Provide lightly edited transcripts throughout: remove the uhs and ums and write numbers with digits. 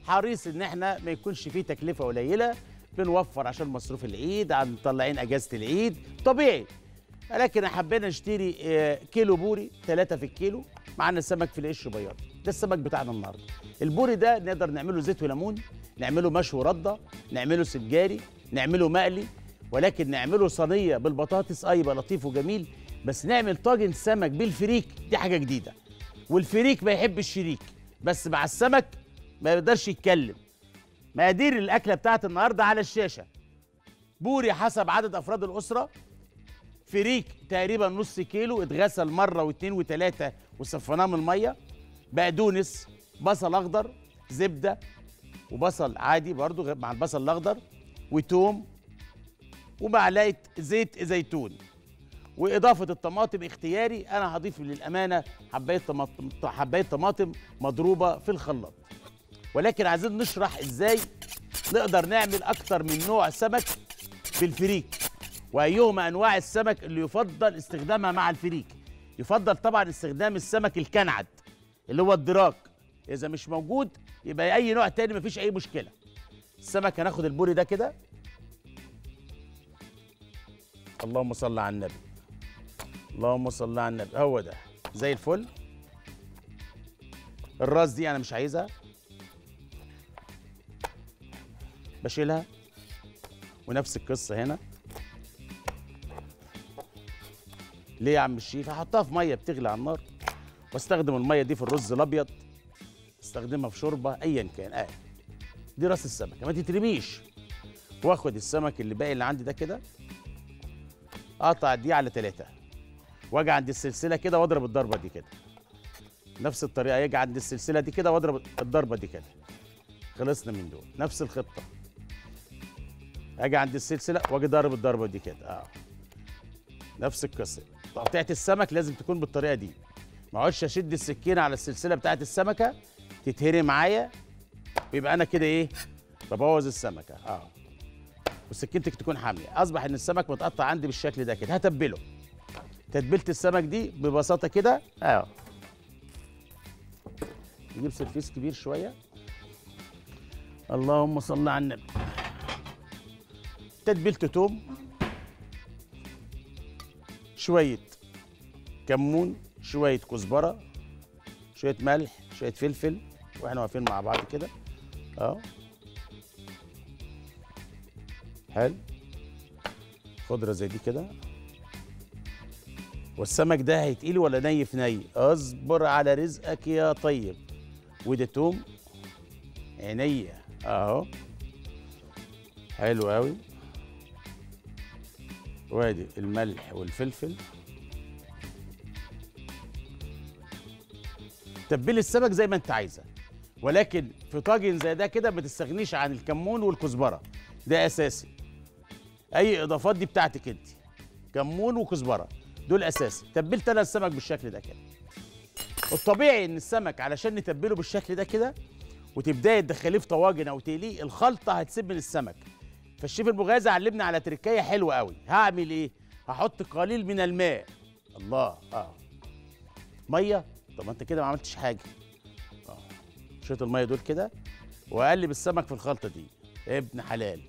حريص ان احنا ما يكونش فيه تكلفه قليله، بنوفر عشان مصروف العيد، عم مطلعين اجازه العيد طبيعي. لكن حبينا نشتري كيلو بوري، 3 في الكيلو، معانا سمك في القش بياض، ده السمك بتاعنا النهارده. البوري ده نقدر نعمله زيت وليمون، نعمله مشوي رده، نعمله سجاري، نعمله مقلي، ولكن نعمله صينيه بالبطاطس يبقى لطيف وجميل. بس نعمل طاجن سمك بالفريك، دي حاجه جديده. والفريك ما يحب الشريك، بس مع السمك ما يقدرش يتكلم. مقادير الاكله بتاعت النهارده على الشاشه: بوري حسب عدد افراد الاسره، فريك تقريبا نص كيلو اتغسل مره واثنين وثلاثه وصفناه من الميه، بقدونس، بصل اخضر، زبده وبصل عادي برضو مع البصل الاخضر، وتوم، ومعلقه زيت زيتون، واضافه الطماطم اختياري. انا هضيف للامانه حبايه طماطم مضروبه في الخلاط. ولكن عايزين نشرح ازاي نقدر نعمل اكتر من نوع سمك بالفريك، وايهما انواع السمك اللي يفضل استخدامها مع الفريك. يفضل طبعا استخدام السمك الكنعد اللي هو الدراك، اذا مش موجود يبقى اي نوع تاني مفيش اي مشكله. السمك هناخد البوري ده كده، اللهم صل على النبي، اللهم صل على النبي، هو ده زي الفل. الراس دي انا مش عايزها، بشيلها، ونفس القصه هنا. ليه يا عم الشيف؟ هحطها في ميه بتغلي على النار، واستخدم الميه دي في الرز الابيض، استخدمها في شوربه، ايا كان. دي راس السمكه ما تترميش. واخد السمك اللي باقي اللي عندي ده كده، اقطع دي على 3، واجي عند السلسله كده واضرب الضربه دي كده. نفس الطريقه، يجي عند السلسله دي كده واضرب الضربه دي كده. خلصنا من دول، نفس الخطه. اجي عند السلسله واجي ضارب الضربه دي كده، نفس القصه. تقطيعه السمك لازم تكون بالطريقه دي، ما اقعدش اشد السكينه على السلسله بتاعه السمكه تتهري معايا، ويبقى انا كده ببوظ السمكه. وسكينتك تكون حاميه. اصبح ان السمك متقطع عندي بالشكل ده كده. هتبله تتبيله السمك دي ببساطه كده. نجيب سرفيس كبير شويه، اللهم صل على النبي. تتبيله توم، شويه كمون، شويه كزبره، شويه ملح، شويه فلفل، واحنا واقفين مع بعض كده. حلو، خضره زي دي كده. والسمك ده هيتقلي ولا ني في ني؟ اصبر على رزقك يا طيب. وده توم، عينيا اهو، حلو قوي. وادي الملح والفلفل. تبلي السمك زي ما انت عايزه، ولكن في طاجن زي ده كده ما تستغنيش عن الكمون والكزبره، ده اساسي. اي اضافات دي بتاعتك انت، كمون وكزبره دول اساسي. تبلت انا السمك بالشكل ده كده. الطبيعي ان السمك علشان نتبله بالشكل ده كده وتبداي تدخليه في طواجن او تقليه، الخلطه هتسيب من السمك. فالشيف المغازي علمنا على تركايه حلوه قوي. هعمل ايه؟ هحط قليل من الماء. الله، ميه؟ طب انت كده ما عملتش حاجه. شويه الميه دول كده، واقلب السمك في الخلطه دي. ابن حلال.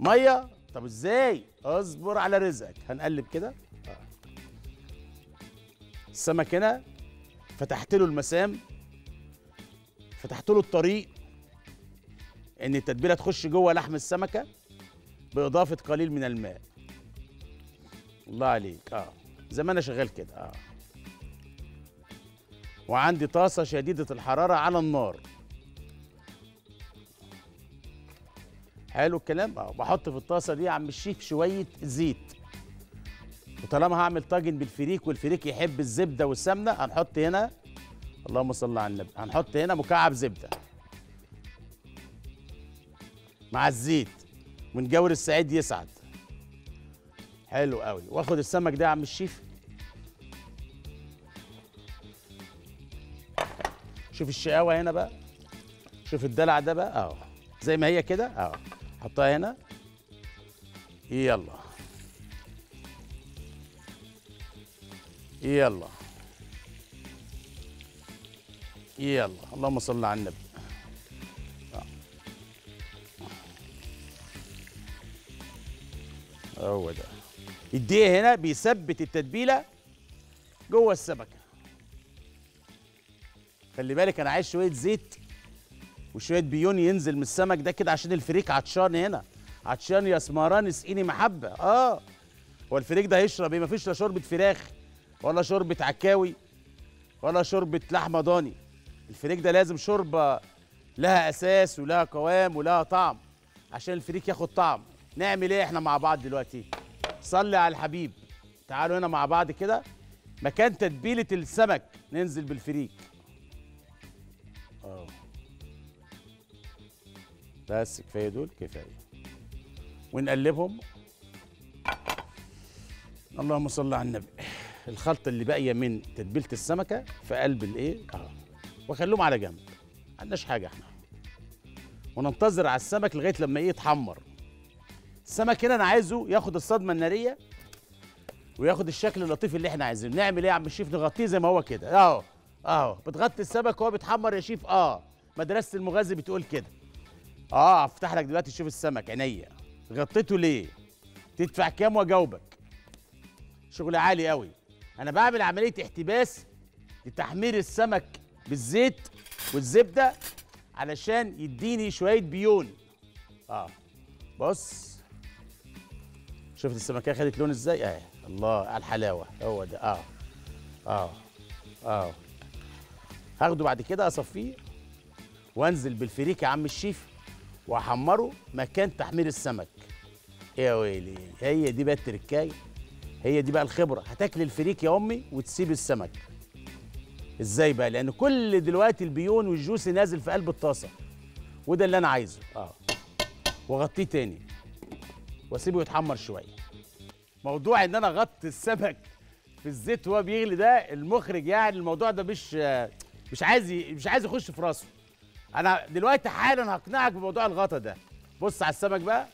ميه؟ طب ازاي؟ اصبر على رزقك. هنقلب كده. السمك هنا فتحت له المسام، فتحت له الطريق ان التتبيله تخش جوه لحم السمكه باضافه قليل من الماء. الله عليك. زي ما انا شغال كده. وعندي طاسه شديده الحراره على النار. حلو الكلام. بحط في الطاسه دي يا عم الشيف شويه زيت، وطالما هعمل طاجن بالفريك والفريك يحب الزبده والسمنه، هنحط هنا، اللهم صل على النبي، هنحط هنا مكعب زبده مع الزيت، ونجاور السعيد يسعد. حلو قوي. واخد السمك ده يا عم الشيف، شوف الشقاوه هنا بقى، شوف الدلع ده بقى، زي ما هي كده، حطها هنا. يلا يلا يلا، اللهم صل على النبي. هو ده. الدقيق هنا بيثبت التتبيله جوه السمكه. خلي بالك انا عايز شويه زيت وشويه بيون ينزل من السمك ده كده عشان الفريك عطشان هنا، عطشان يا اسمران اسقيني محبه. هو الفريك ده هيشرب ايه؟ مفيش لا شوربه فراخ ولا شوربه عكاوي ولا شوربه لحمه ضاني. الفريك ده لازم شوربه لها اساس ولها قوام ولها طعم عشان الفريك ياخد طعم. نعمل ايه احنا مع بعض دلوقتي؟ صلي على الحبيب. تعالوا هنا مع بعض كده مكان تتبيله السمك ننزل بالفريك. بس كفايه دول كفايه. ونقلبهم. اللهم صل على النبي. الخلطه اللي باقيه من تتبيله السمكه في قلب الايه واخليهم على جنب. ما عندناش حاجه احنا. وننتظر على السمك لغايه لما يتحمر. السمك هنا انا عايزه ياخد الصدمه الناريه وياخد الشكل اللطيف اللي احنا عايزينه. نعمل ايه يا عم الشيف؟ نغطيه زي ما هو كده. اهو بتغطي السمك وهو بيتحمر يا شيف. مدرسه المغازي بتقول كده. هفتح لك دلوقتي تشوف السمك عينيا. غطيته ليه؟ تدفع كام واجاوبك. شغل عالي قوي. انا بعمل عمليه احتباس لتحمير السمك بالزيت والزبده علشان يديني شويه بيون. بص شفت السمكه خدت لون ازاي؟ الله على الحلاوه. هو ده. هاخده بعد كده اصفيه وانزل بالفريك يا عم الشيف واحمره مكان تحمير السمك. يا ويلي، هي دي بقى التركايه، هي دي بقى الخبره. هتاكل الفريك يا امي وتسيب السمك. ازاي بقى؟ لان كل دلوقتي البيون والجوس نازل في قلب الطاسه وده اللي انا عايزه. واغطيه تاني واسيبه يتحمر شويه. موضوع ان انا اغطي السمك في الزيت وهو بيغلي ده المخرج يعني الموضوع ده مش عايز يخش في راسه. انا دلوقتي حالا هقنعك بموضوع الغطا ده. بص على السمك بقى.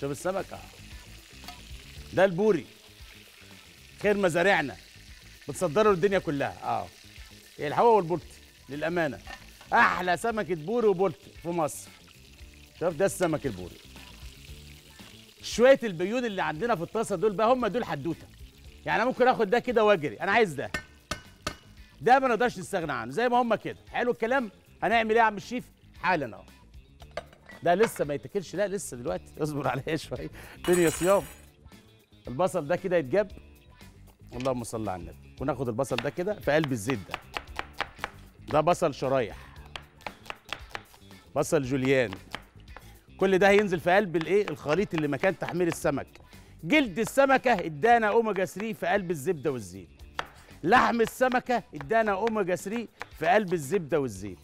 شوف السمك. ده البوري خير مزارعنا بتصدروا للدنيا كلها. الحوا والبلطي للامانه احلى سمكه بوري وبلطي في مصر. شوف ده السمك البوري. شويه البيون اللي عندنا في الطاسه دول بقى هم دول حدوته. يعني انا ممكن اخد ده كده واجري. انا عايز ده ما نقدرش نستغنى عنه زي ما هم كده. حلو الكلام. هنعمل ايه يا عم الشيف؟ حالا ده لسه ما يتاكلش. لا لسه دلوقتي اصبر عليا شويه. دنيا صيام. البصل ده كده يتجاب. اللهم صل على النبي. وناخد البصل ده كده في قلب الزيت ده. ده بصل شرايح، بصل جوليان، كل ده هينزل في قلب الخليط اللي مكان تحمير السمك. جلد السمكه ادانا اوميجا 3 في قلب الزبده والزيت. لحم السمكه ادانا اوميجا 3 في قلب الزبده والزيت.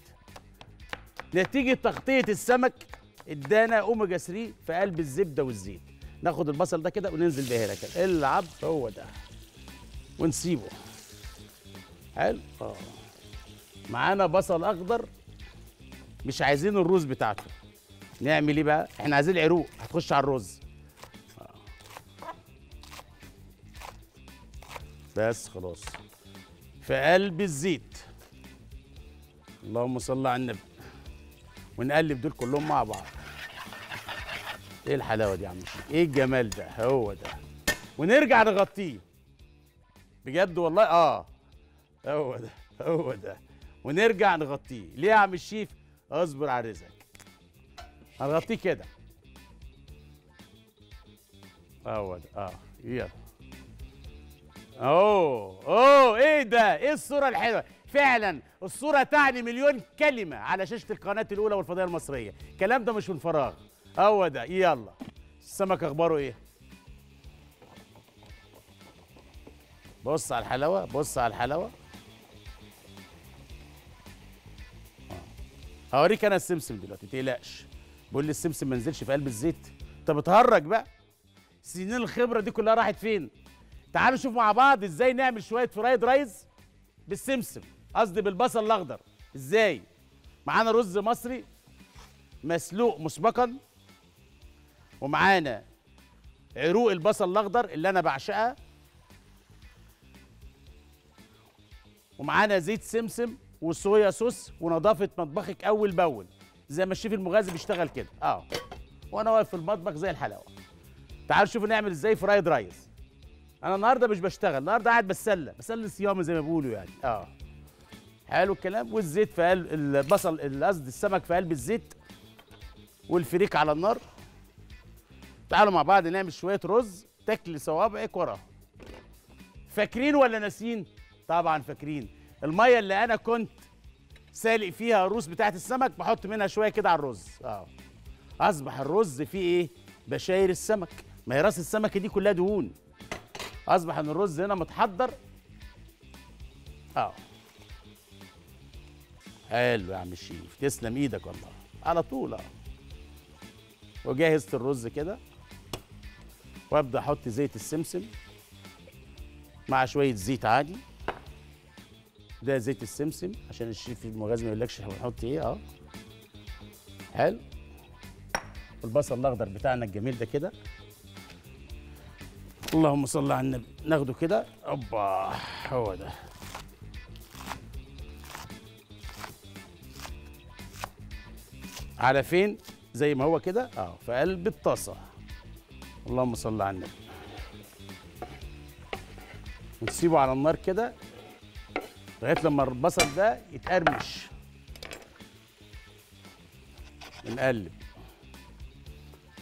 نتيجه تغطيه السمك ادانا اوميجا 3 في قلب الزبده والزيت. ناخد البصل ده كده وننزل به هنا كده. العب هو ده ونسيبه. حلو. معانا بصل اخضر مش عايزين الرز بتاعته. نعمل ايه بقى؟ احنا عايزين عروق هتخش على الرز. بس خلاص في قلب الزيت. اللهم صل على النبي. ونقلب دول كلهم مع بعض. ايه الحلاوه دي يا عم الشيخ؟ ايه الجمال ده؟ هو ده. ونرجع نغطيه بجد والله. هو ده هو ده. ونرجع نغطيه. ليه يا عم الشيف؟ اصبر على رزقك. هنغطيه كده. هو ده. يلا. اوه ايه ده؟ ايه الصورة الحلوة؟ فعلا الصورة تعني مليون كلمة على شاشة القناة الأولى والفضائية المصرية، الكلام ده مش من فراغ. هو ده. يلا السمك أخباره ايه؟ بص على الحلاوة، بص على الحلاوة. هوريك أنا السمسم دلوقتي، متقلقش. بقول لي السمسم ما نزلش في قلب الزيت. أنت بتهرج بقى. سنين الخبرة دي كلها راحت فين؟ تعالوا نشوف مع بعض ازاي نعمل شويه فرايد رايز بالسمسم، قصدي بالبصل الاخضر. ازاي؟ معانا رز مصري مسلوق مسبقا، ومعانا عروق البصل الاخضر اللي انا بعشقها، ومعانا زيت سمسم وصويا صوص ونظافه مطبخك اول باول زي ما الشيف المغازي بيشتغل كده. وانا واقف في المطبخ زي الحلاوه. تعالوا شوفوا نعمل ازاي فرايد رايس. انا النهارده مش بشتغل، النهارده قاعد بسلي صيامي زي ما بيقولوا يعني. حلو الكلام. والزيت في قلب البصل، قصدي السمك في قلب الزيت، والفريك على النار. تعالوا مع بعض نعمل شويه رز تاكلي صوابعك وراها. فاكرين ولا ناسين؟ طبعا فاكرين. الميه اللي انا كنت سالق فيها الروس بتاعت السمك بحط منها شويه كده على الرز. اصبح الرز فيه ايه؟ بشاير السمك، ما هي راس السمكه دي كلها دهون. اصبح ان الرز هنا متحضر. حلو يا عم الشيف، تسلم ايدك والله. على طول. وجهزت الرز كده، وابدا احط زيت السمسم مع شويه زيت عادي. ده زيت السمسم عشان الشيف المغازي ما يقولكش هنحط ايه. حلو. البصل الاخضر بتاعنا الجميل ده كده، اللهم صل على النبي. ناخده كده، اوبا، هو ده. على فين؟ زي ما هو كده، في قلب الطاسه، اللهم صل على النبي. ونسيبه على النار كده لغايه لما البصل ده يتقرمش. نقلب.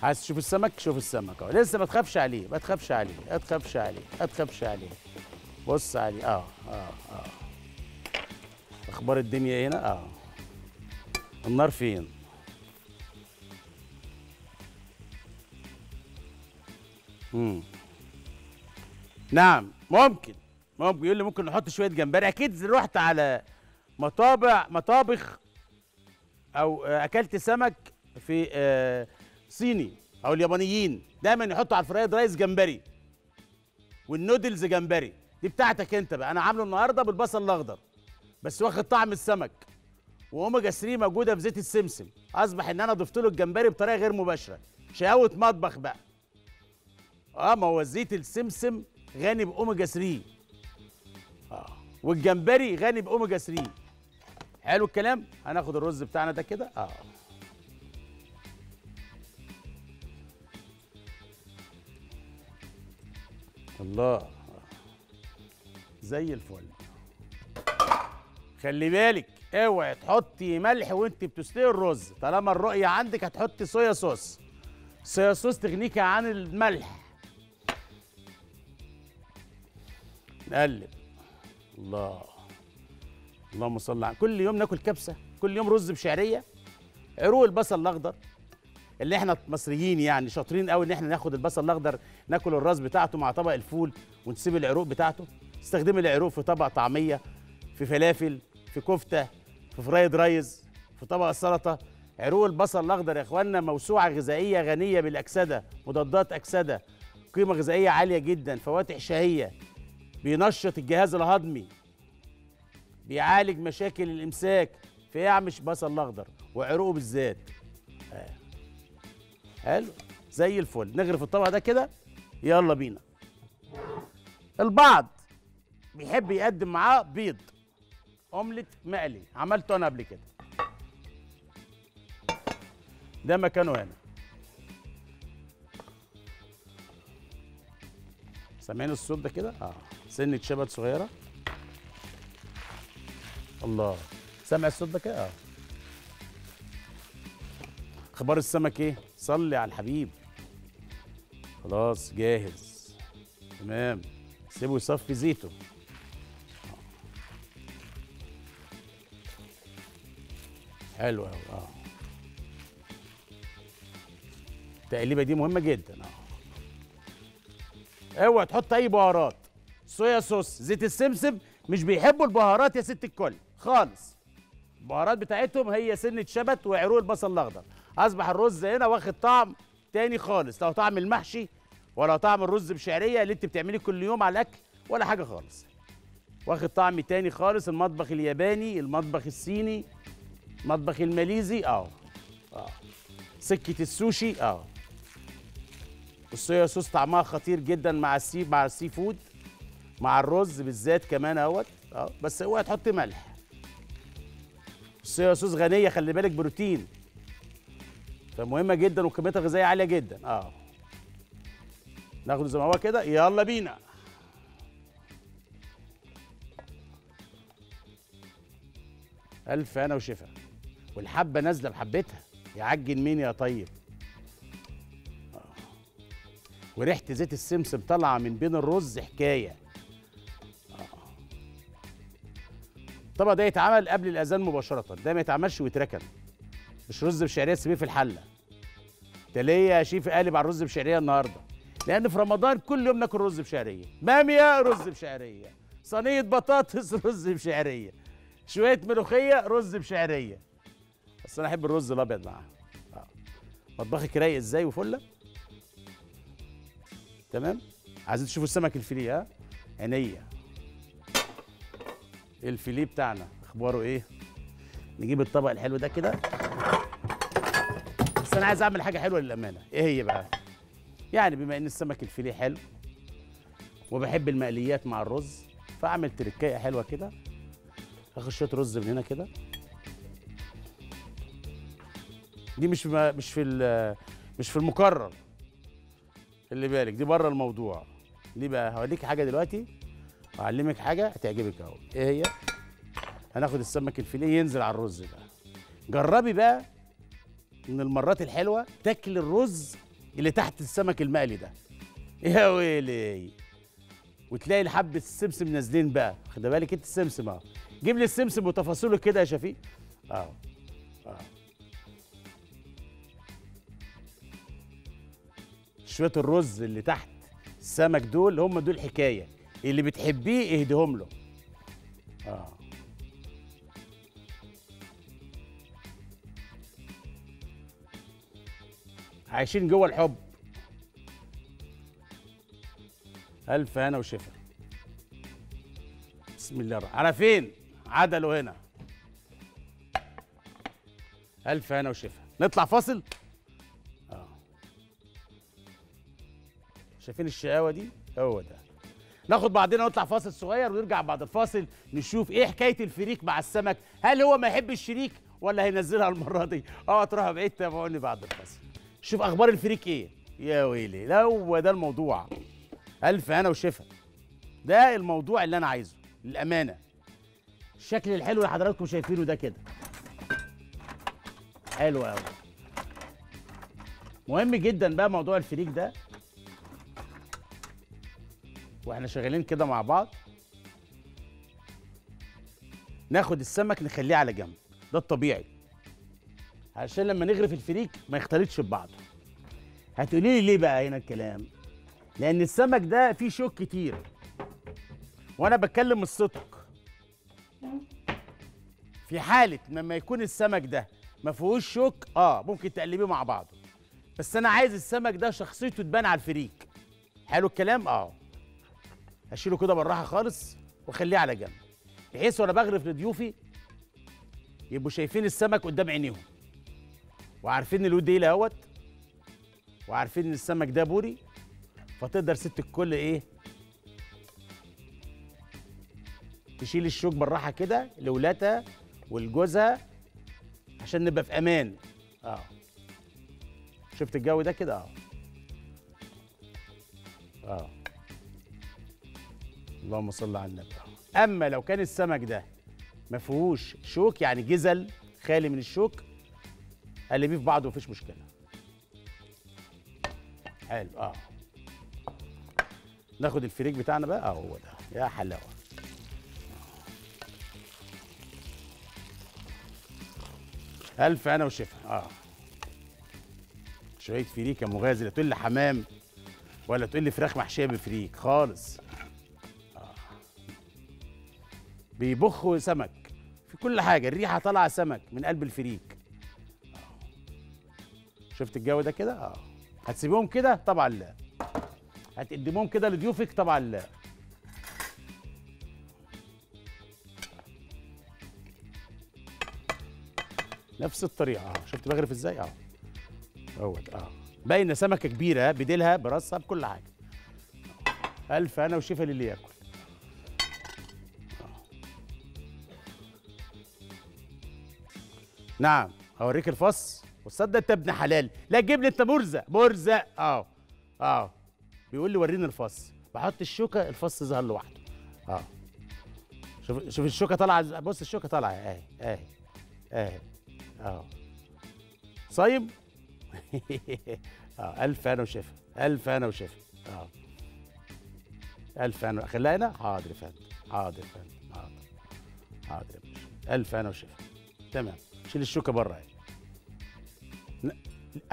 عايز تشوف السمك؟ شوف السمك اهو، لسه ما تخافش عليه، ما تخافش عليه، ما تخافش عليه، ما تخافش عليه. بص عليه. اخبار الدنيا هنا. النار فين؟ نعم، ممكن يقول لي ممكن نحط شويه جمبري. اكيد رحت على مطابخ او اكلت سمك في صيني او اليابانيين، دايما يحطوا على الفرايد رايس جمبري والنودلز جمبري. دي بتاعتك انت بقى. انا عامله النهارده بالبصل الاخضر بس، واخد طعم السمك، واوميجا 3 موجوده في زيت السمسم. اصبح ان انا ضفت له الجمبري بطريقه غير مباشره. شقاوه مطبخ بقى. ما هو زيت السمسم غني باوميجا 3، والجمبري غني باوميجا 3. حلو الكلام. هناخد الرز بتاعنا ده كده. الله، زي الفل. خلي بالك اوعي تحطي ملح وانت بتسلقي الرز. طالما الرؤيه عندك هتحطي صويا صوص. صويا صوص تغنيكي عن الملح. نقلب. الله، اللهم صل على. كل يوم ناكل كبسه، كل يوم رز بشعريه، عروق البصل الاخضر اللي احنا مصريين يعني شاطرين قوي ان احنا ناخد البصل الاخضر ناكل الراس بتاعته مع طبق الفول ونسيب العروق بتاعته. استخدمي العروق في طبق طعميه، في فلافل، في كفته، في فرايد رايز، في طبق السلطه. عروق البصل الاخضر يا اخوانا موسوعه غذائيه غنيه بالاكسده، مضادات اكسده، قيمه غذائيه عاليه جدا، فواتح شهيه، بينشط الجهاز الهضمي، بيعالج مشاكل الامساك. فيعمش بصل الاخضر وعروقه بالذات. حلو، زي الفل. نغرف الطبق ده كده، يلا بينا. البعض بيحب يقدم معاه بيض اومليت مقلي، عملته انا قبل كده. ده مكانه هنا. سامعين الصوت ده كده؟ سنة شبت صغيرة. الله، سامع الصوت ده كده؟ اخبار السمك ايه؟ صلي على الحبيب. خلاص جاهز تمام. سيبه يصفي زيته. حلو قوي. التقليبه دي مهمه جدا. اوعى تحط اي بهارات. صويا صوص، زيت السمسم، مش بيحبوا البهارات يا ست الكل خالص. البهارات بتاعتهم هي سنه شبت وعروق البصل الاخضر. اصبح الرز هنا واخد طعم تاني خالص، لا طعم المحشي ولا طعم الرز بشعريه اللي انت بتعمليه كل يوم على الاكل ولا حاجه خالص. واخد طعم تاني خالص. المطبخ الياباني، المطبخ الصيني، المطبخ الماليزي، سكه السوشي، الصويا صوص طعمها خطير جدا مع السي فود، مع الرز بالذات كمان اهوت. بس اوعي تحط ملح. الصويا صوص غنيه، خلي بالك، بروتين، فمهمه جدا وقيمتها الغذائيه عاليه جدا. ناخده زي ما هو كده. يلا بينا. ألف هنا وشفا. والحبة نازلة بحبتها، يعجن مين يا طيب. وريحة زيت السمسم طالعة من بين الرز حكاية. الطبق ده يتعمل قبل الأذان مباشرة، ده ما يتعملش ويتركن. مش رز بشعرية تسيبيه في الحلة. ده ليه يا شيف قالب على الرز بشعرية النهارده؟ لأن في رمضان كل يوم ناكل رز بشعرية، بامية رز بشعرية، صينية بطاطس رز بشعرية، شوية ملوخية رز بشعرية. بس أنا أحب الرز الأبيض معاها. مطبخك رايق إزاي وفلة؟ تمام؟ عايزين تشوفوا السمك الفيليه. ها؟ عينيا. الفيليه بتاعنا أخباره إيه؟ نجيب الطبق الحلو ده كده. بس أنا عايز أعمل حاجة حلوة للأمانة، إيه هي بقى؟ يعني بما إن السمك الفيليه حلو وبحب المقليات مع الرز، فأعمل تركاية حلوة كده. هاخد شوية رز من هنا كده. دي مش في المكرر. اللي بالك دي بره الموضوع. ليه بقى؟ هوريك حاجة دلوقتي وأعلمك حاجة هتعجبك أهو. إيه هي؟ هناخد السمك الفيليه ينزل على الرز بقى. جربي بقى من المرات الحلوة تاكلي الرز اللي تحت السمك المقلي ده. يا ويلي. وتلاقي الحبة السمسم نازلين بقى، خد بالك انت السمسم اهو. جيب لي السمسم وتفاصيله كده يا شفيق. اهو اهو. شوية الرز اللي تحت السمك دول هم دول حكاية، اللي بتحبيه اهديهم له. اهو. عايشين جوه الحب. ألف هنا وشفا. بسم الله الرحمن الرحيم. على فين؟ عدلوا هنا. ألف هنا وشفا. نطلع فاصل؟ شايفين الشقاوة دي؟ هو ده. ناخد بعضنا ونطلع فاصل صغير ونرجع بعد الفاصل نشوف إيه حكاية الفريك مع السمك، هل هو ما يحب الشريك ولا هينزلها المرة دي؟ أوعوا تروحوا بعيد، تابعوني بعد الفاصل. شوف اخبار الفريك ايه. يا ويلي، هو ده الموضوع. الف هنا وشفا. ده الموضوع اللي انا عايزه للامانه. الشكل الحلو اللي حضراتكم شايفينه ده كده حلو قوي. مهم جدا بقى موضوع الفريك ده واحنا شغالين كده مع بعض. ناخد السمك نخليه على جنب، ده الطبيعي، عشان لما نغرف الفريك ما يختلطش ببعضه. هتقولي لي ليه بقى هنا الكلام؟ لأن السمك ده فيه شوك كتير. وأنا بتكلم الصدق. في حالة لما يكون السمك ده ما فيهوش شوك، ممكن تقلبيه مع بعضه. بس أنا عايز السمك ده شخصيته تبان على الفريك. حلو الكلام؟ هشيله كده بالراحة خالص وأخليه على جنب. بحيث وأنا بغرف لضيوفي يبقوا شايفين السمك قدام عينيهم. وعارفين الود ايه اهوت، وعارفين ان السمك ده بوري، فتقدر ست الكل ايه تشيل الشوك بالراحه كده لولادها ولجوزها عشان نبقى في امان. شفت الجو ده كده؟ اللهم صل على النبي. اما لو كان السمك ده ما فيهوش شوك، يعني جزل خالي من الشوك، قلبيه في بعضه مفيش مشكله. حلو. ناخد الفريك بتاعنا بقى. هو ده يا حلاوه. الف هنا وشفا. شويه فريك يا مغازي، لا تقول لي حمام ولا تقول لي فراخ محشيه بفريك خالص. بيبخوا سمك في كل حاجه، الريحه طالعه سمك من قلب الفريك. شفت الجو ده كده؟ هتسيبيهم كده؟ طبعا لا. هتقدمهم كده لضيوفك؟ طبعا لا. نفس الطريقه. شفت بغرف ازاي؟ هو ده. باينه سمكه كبيره بديلها براسها بكل حاجه. الف هنا وشفا للي ياكل. نعم هوريك الفص. وصدق انت ابن حلال، لا تجيب لي انت مرزق. بيقول لي وريني الفص، بحط الشوكه الفص ظهر لوحده. شوف الشوكه طالعه، بص الشوكه طالعه اهي اهي اهي اهو. صايب؟ الف انا وشفا، الف انا وشفا. الف انا اخليها هنا. حاضر يا فندم، حاضر يا فندم، حاضر حاضر يا باشا، الف انا وشفا. تمام، شيل الشوكه بره اهي.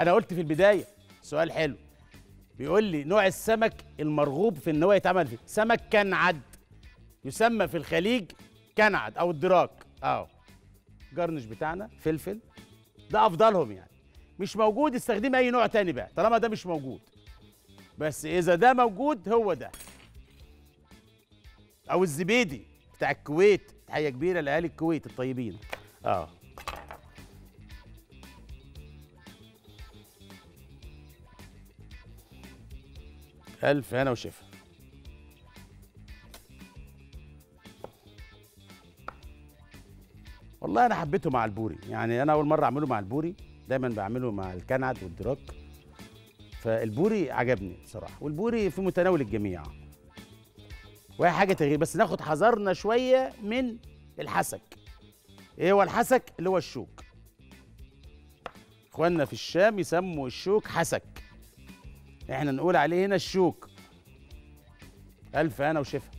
انا قلت في البدايه سؤال حلو، بيقول لي نوع السمك المرغوب في ان هو يتعمل فيه، سمك كنعد يسمى في الخليج كنعد او الدراك. جرنش بتاعنا فلفل، ده افضلهم يعني. مش موجود استخدمي اي نوع تاني بقى طالما ده مش موجود، بس اذا ده موجود هو ده او الزبيدي بتاع الكويت. تحيه كبيره لاهالي الكويت الطيبين. الف هنا وشفا. والله انا حبيته مع البوري، يعني انا اول مره اعمله مع البوري، دايما بعمله مع الكنعد والدراك، فالبوري عجبني بصراحه، والبوري في متناول الجميع. وهي حاجه تغيير، بس ناخد حذرنا شويه من الحسك. ايه هو الحسك؟ اللي هو الشوك. اخواننا في الشام يسموا الشوك حسك، احنا نقول عليه هنا الشوك. الف هنا وشفا.